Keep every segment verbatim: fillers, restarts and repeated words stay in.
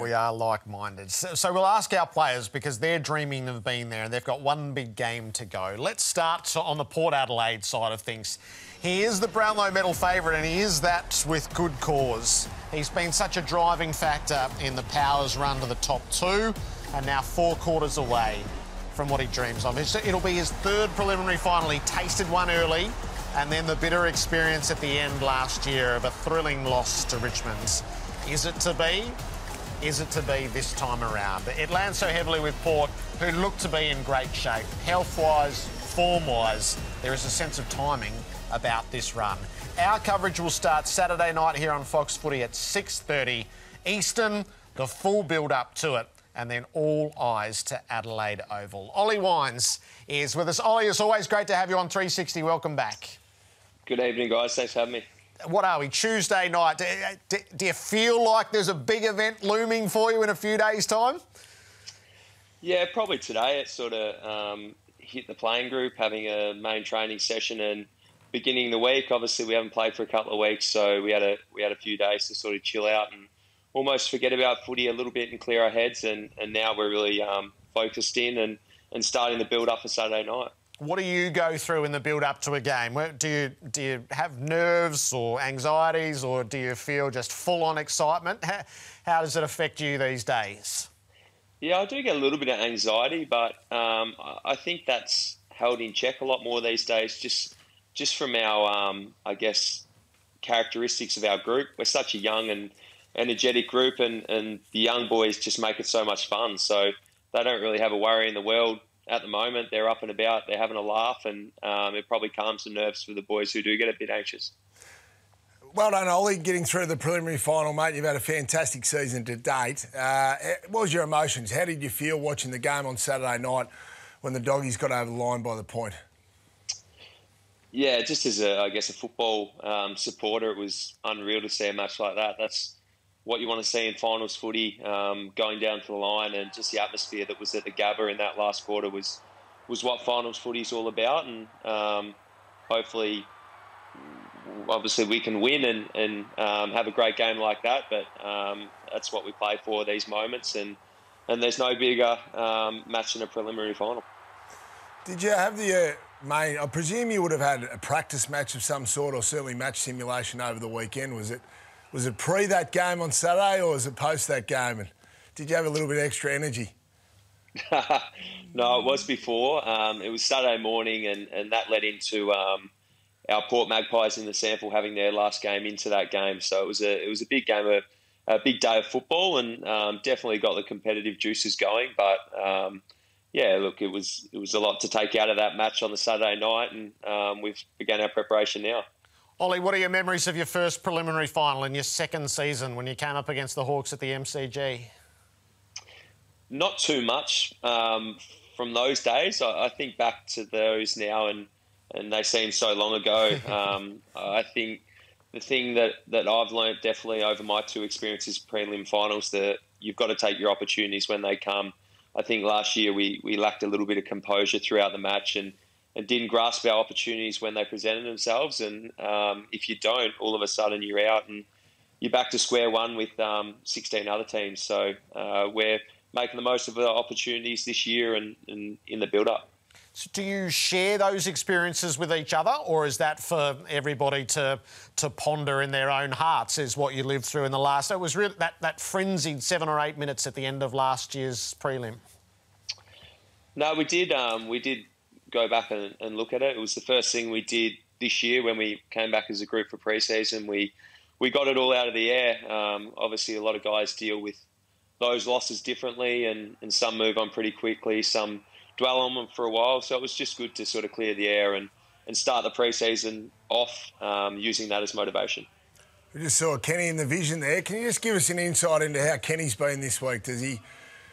We are like-minded. So, so we'll ask our players, because they're dreaming of being there and they've got one big game to go. Let's start on the Port Adelaide side of things. He is the Brownlow medal favourite, and he is that with good cause. He's been such a driving factor in the Powers' run to the top two, and now four quarters away from what he dreams of. It'll be his third preliminary final. He tasted one early, and then the bitter experience at the end last year of a thrilling loss to Richmond. Is it to be? Is it to be this time around? It lands so heavily with Port, who look to be in great shape. Health-wise, form-wise, there is a sense of timing about this run. Our coverage will start Saturday night here on Fox Footy at six thirty Eastern, the full build-up to it, and then all eyes to Adelaide Oval. Ollie Wines is with us. Ollie, it's always great to have you on three sixty. Welcome back. Good evening, guys. Thanks for having me. What are we, Tuesday night? Do, do, do you feel like there's a big event looming for you in a few days' time? Yeah, probably today. It sort of um, hit the playing group, having a main training session and beginning the week. Obviously, we haven't played for a couple of weeks, so we had a we had a few days to sort of chill out and almost forget about footy a little bit and clear our heads. And, and now we're really um, focused in and, and starting the build-up for Saturday night. What do you go through in the build-up to a game? Do you, do you have nerves or anxieties, or do you feel just full-on excitement? How, how does it affect you these days? Yeah, I do get a little bit of anxiety, but um, I think that's held in check a lot more these days, just just from our, um, I guess, characteristics of our group. We're such a young and energetic group, and, and the young boys just make it so much fun. So they don't really have a worry in the world. At the moment, they're up and about, they're having a laugh, and um, it probably calms the nerves for the boys who do get a bit anxious. Well done, Ollie, getting through the preliminary final, mate. You've had a fantastic season to date. Uh, what was your emotions? How did you feel watching the game on Saturday night when the Doggies got over the line by the point? Yeah, just as, a, I guess, a football um, supporter, it was unreal to see a match like that. That's what you want to see in finals footy, um, going down to the line, and just the atmosphere that was at the Gabba in that last quarter was was what finals footy is all about. And um, hopefully, obviously, we can win and, and um, have a great game like that. But um, that's what we play for, these moments. And, and there's no bigger um, match than a preliminary final. Did you have the... Uh... Mate, I presume you would have had a practice match of some sort, or certainly match simulation over the weekend. Was it was it pre that game on Saturday, or was it post that game? And did you have a little bit of extra energy? No, it was before. Um, it was Saturday morning, and, and that led into um, our Port Magpies in the sample having their last game into that game. So it was a it was a big game, a, a big day of football, and um, definitely got the competitive juices going, but. Um, Yeah, look, it was it was a lot to take out of that match on the Saturday night, and um, we've begun our preparation now. Ollie, what are your memories of your first preliminary final in your second season when you came up against the Hawks at the M C G? Not too much um, from those days. I, I think back to those now, and, and they seem so long ago. um, I think the thing that, that I've learnt definitely over my two experiences prelim finals, that you've got to take your opportunities when they come. I think last year we, we lacked a little bit of composure throughout the match, and, and didn't grasp our opportunities when they presented themselves. And um, if you don't, all of a sudden you're out and you're back to square one with um, sixteen other teams. So uh, we're making the most of the opportunities this year and, and in the build-up. So do you share those experiences with each other, or is that for everybody to to ponder in their own hearts? Is what you lived through in the last? It was really that that frenzied seven or eight minutes at the end of last year's prelim. No, we did. Um, we did go back and, and look at it. It was the first thing we did this year when we came back as a group for pre-season. We we got it all out of the air. Um, obviously, a lot of guys deal with those losses differently, and and some move on pretty quickly. Some dwell on them for a while, so it was just good to sort of clear the air and, and start the pre-season off um, using that as motivation. We just saw Kenny in the vision there. Can you just give us an insight into how Kenny's been this week? Does he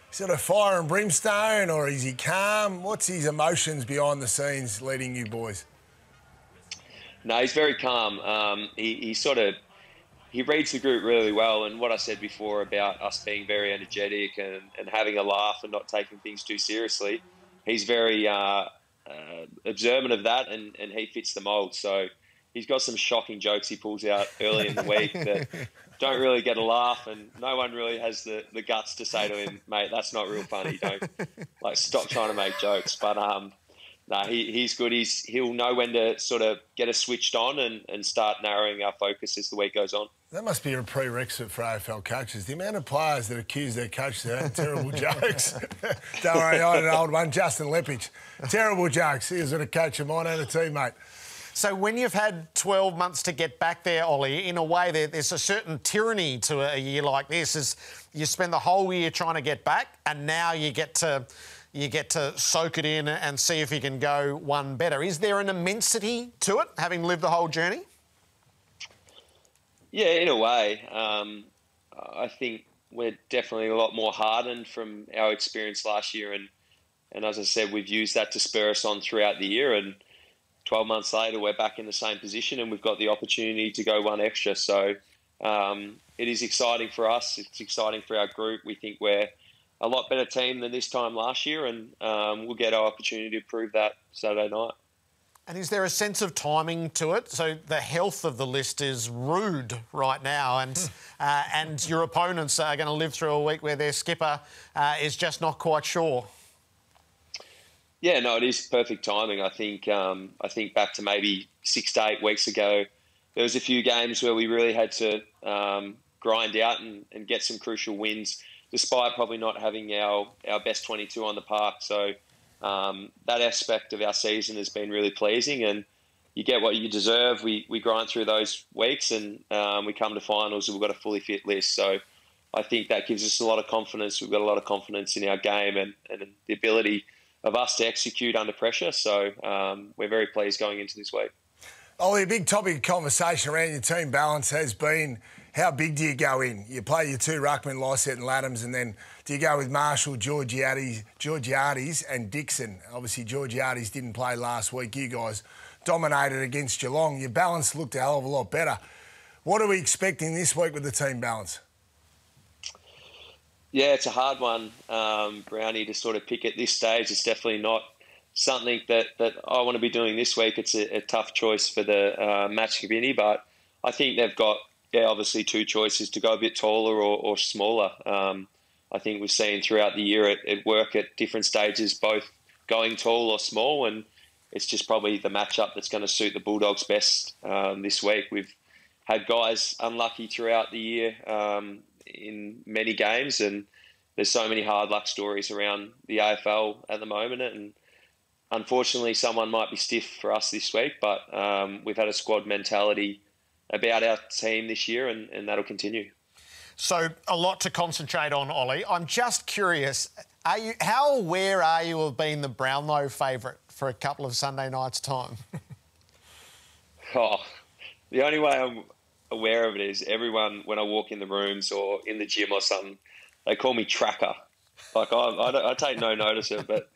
sort of fire and brimstone, or is he calm? What's his emotions behind the scenes leading you boys? No, he's very calm. Um, he, he sort of, he reads the group really well, and what I said before about us being very energetic and, and having a laugh and not taking things too seriously, he's very uh, uh, observant of that, and, and he fits the mould. So he's got some shocking jokes he pulls out early in the week that don't really get a laugh, and no one really has the, the guts to say to him, mate, that's not real funny. Don't like stop trying to make jokes. But um, no, he, he's good. He's he'll know when to sort of get us switched on and, and start narrowing our focus as the week goes on. That must be a prerequisite for A F L coaches. The amount of players that accuse their coaches of having terrible jokes. Don't worry, I had an old one, Justin Lepitsch. Terrible jokes. He was a coach of mine and a teammate. So when you've had twelve months to get back there, Ollie, in a way there, there's a certain tyranny to a year like this. Is you spend the whole year trying to get back, and now you get to you get to soak it in and see if you can go one better. Is there an immensity to it, having lived the whole journey? Yeah, in a way. Um, I think we're definitely a lot more hardened from our experience last year, and and as I said, we've used that to spur us on throughout the year, and twelve months later, we're back in the same position and we've got the opportunity to go one extra. So um, it is exciting for us. It's exciting for our group. We think we're a lot better team than this time last year, and um, we'll get our opportunity to prove that Saturday night. And is there a sense of timing to it? So the health of the list is rude right now, and uh, and your opponents are going to live through a week where their skipper uh, is just not quite sure. Yeah, no, it is perfect timing. I think um, I think back to maybe six to eight weeks ago, there was a few games where we really had to um, grind out and, and get some crucial wins, despite probably not having our, our best twenty-two on the park. So um, that aspect of our season has been really pleasing, and you get what you deserve. We, we grind through those weeks, and um, we come to finals and we've got a fully fit list. So I think that gives us a lot of confidence. We've got a lot of confidence in our game and, and the ability of us to execute under pressure. So um, we're very pleased going into this week. Ollie, a big topic of conversation around your team balance has been how big do you go in? You play your two ruckmen, Lysett and Laddams, and then do you go with Marshall, Georgiades, Georgiades and Dixon? Obviously, Georgiades didn't play last week. You guys dominated against Geelong. Your balance looked a hell of a lot better. What are we expecting this week with the team balance? Yeah, it's a hard one, um, Brownie, to sort of pick at this stage. It's definitely not something that, that I want to be doing this week. It's a, a tough choice for the uh, match committee, but I think they've got, yeah, obviously two choices, to go a bit taller or, or smaller. Um, I think we've seen throughout the year it, it work at different stages, both going tall or small, and it's just probably the matchup that's going to suit the Bulldogs best um, this week. We've had guys unlucky throughout the year, um, in many games, and there's so many hard luck stories around the A F L at the moment, and unfortunately someone might be stiff for us this week, but um, we've had a squad mentality about our team this year, and, and that'll continue. So a lot to concentrate on, Ollie. I'm just curious, are you, how aware are you of being the Brownlow favourite for a couple of Sunday nights' time? Oh, the only way I'm aware of it is everyone, when I walk in the rooms or in the gym or something, they call me Tracker. Like, I, I, I take no notice of it, but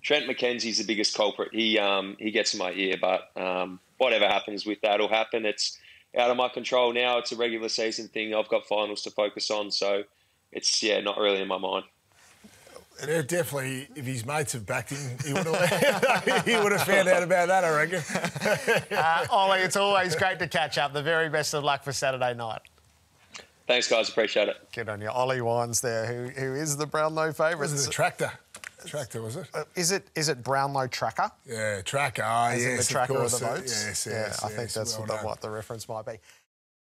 Trent McKenzie's the biggest culprit. He um, he gets in my ear, but um, whatever happens with that will happen. It's out of my control now. It's a regular season thing. I've got finals to focus on, so it's, yeah, not really in my mind. Definitely, if his mates have backed him, he would have, he would have found out about that, I reckon. uh, Ollie, it's always great to catch up. The very best of luck for Saturday night. Thanks, guys. Appreciate it. Good on you. Ollie Wines there, who, who is the Brownlow favourite. This is the Tractor. Tractor, was it? Uh, is it? Is it Brownlow Tracker? Yeah, Tracker. Oh, yes, the Tracker of, of the votes? Yes, yes, yeah, yes, I yes, think that's well what, the, what the reference might be.